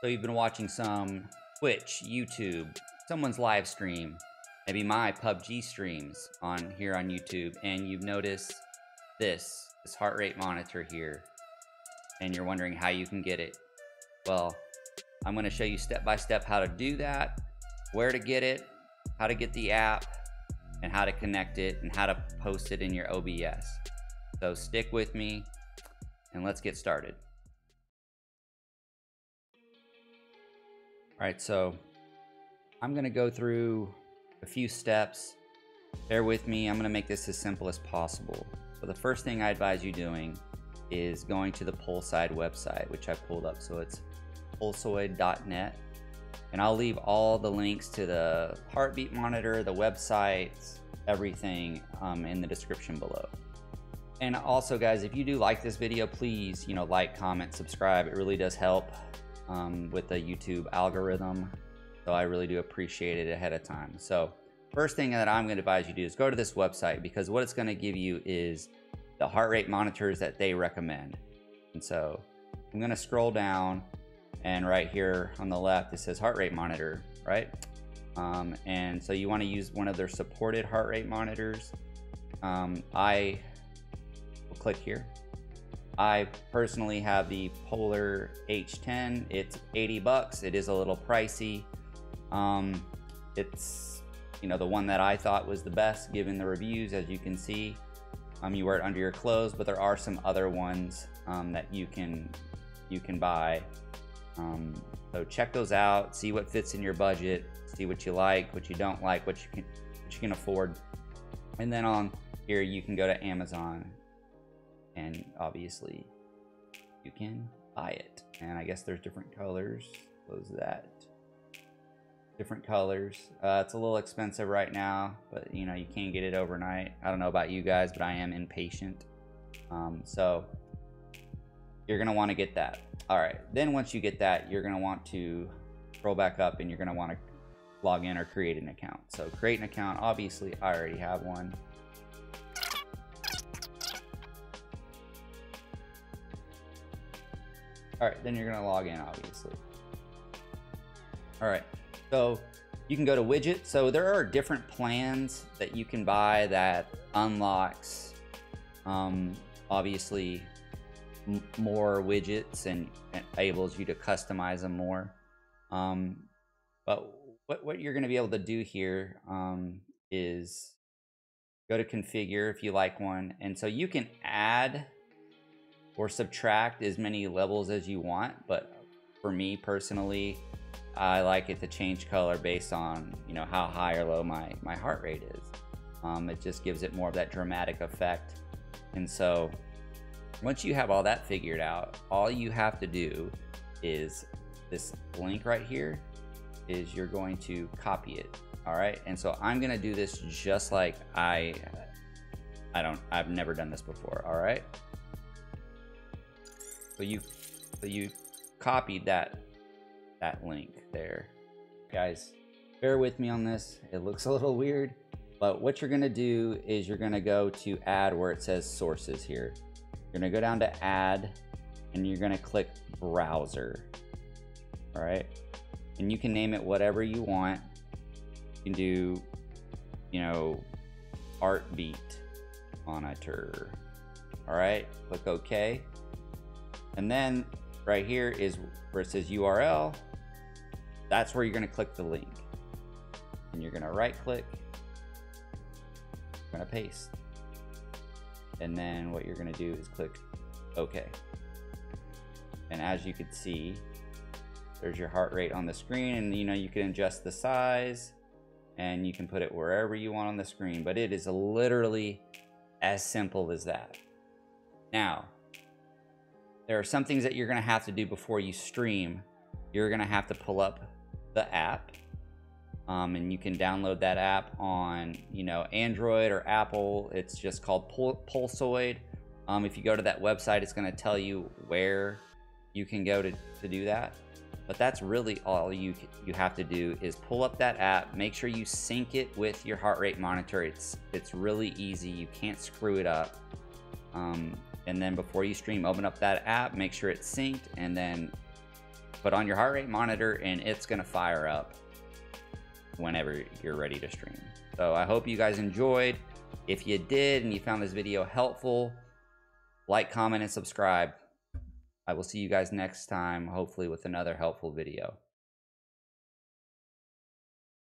So you've been watching some Twitch, YouTube, someone's live stream, maybe my PUBG streams on here on YouTube, and you've noticed this heart rate monitor here, and you're wondering how you can get it. Well, I'm going to show you step by step how to do that, where to get it, how to get the app, and how to connect it, and how to post it in your OBS. So stick with me and let's get started. All right, so I'm gonna go through a few steps. Bear with me, I'm gonna make this as simple as possible. So the first thing I advise you doing is going to the Pulsoid website, which I pulled up, so it's pulsoid.net. And I'll leave all the links to the heartbeat monitor, the websites, everything in the description below. And also guys, if you do like this video, please, you know, like, comment, subscribe. It really does help with the YouTube algorithm. So I really do appreciate it ahead of time. So first thing that I'm gonna advise you to do is go to this website, because what it's gonna give you is the heart rate monitors that they recommend. And so I'm gonna scroll down, and right here on the left, it says heart rate monitor, right? And so you want to use one of their supported heart rate monitors. I will click here. I personally have the Polar H10. It's 80 bucks. It is a little pricey. It's, you know, the one that I thought was the best given the reviews, as you can see. You wear it under your clothes, but there are some other ones that you can buy. So check those out, see what fits in your budget, see what you like, what you don't like, what you can afford. And then on here, you can go to Amazon and obviously you can buy it. And I guess there's different colors, close that. Different colors, it's a little expensive right now, but you know, you can get it overnight. I don't know about you guys, but I am impatient. So you're gonna wanna get that. All right, then once you get that, you're gonna want to scroll back up and you're gonna wanna log in or create an account. So create an account, obviously I already have one. All right, then you're gonna log in, obviously. All right, so you can go to widget. So there are different plans that you can buy that unlocks, obviously, more widgets and enables you to customize them more. But what you're gonna be able to do here is go to configure if you like one. And so you can add or subtract as many levels as you want. But for me personally, I like it to change color based on, you know, how high or low my heart rate is. It just gives it more of that dramatic effect. And so, once you have all that figured out, all you have to do is this link right here is you're going to copy it. All right. And so I'm going to do this just like I've never done this before. All right. So you copied that link there. Guys, bear with me on this. It looks a little weird, but what you're going to do is you're going to go to add where it says sources here. You're gonna go down to add and you're gonna click browser. All right. And you can name it whatever you want. You can do, you know, heartbeat monitor. All right. Click OK. And then right here is where it says URL. That's where you're gonna click the link. And you're gonna right click. You're gonna paste. And then what you're gonna do is click OK. And as you can see, there's your heart rate on the screen, and you know, you can adjust the size and you can put it wherever you want on the screen, but it is literally as simple as that. Now, there are some things that you're gonna have to do before you stream. You're gonna have to pull up the app. And you can download that app on, you know, Android or Apple. It's just called Pulsoid. If you go to that website, it's going to tell you where you can go to do that. But that's really all you have to do is pull up that app. Make sure you sync it with your heart rate monitor. It's really easy. You can't screw it up. And then before you stream, open up that app. Make sure it's synced, and then but on your heart rate monitor, and it's gonna fire up whenever you're ready to stream. So I hope you guys enjoyed. If you did and you found this video helpful, like, comment, and subscribe. I will see you guys next time, hopefully with another helpful video.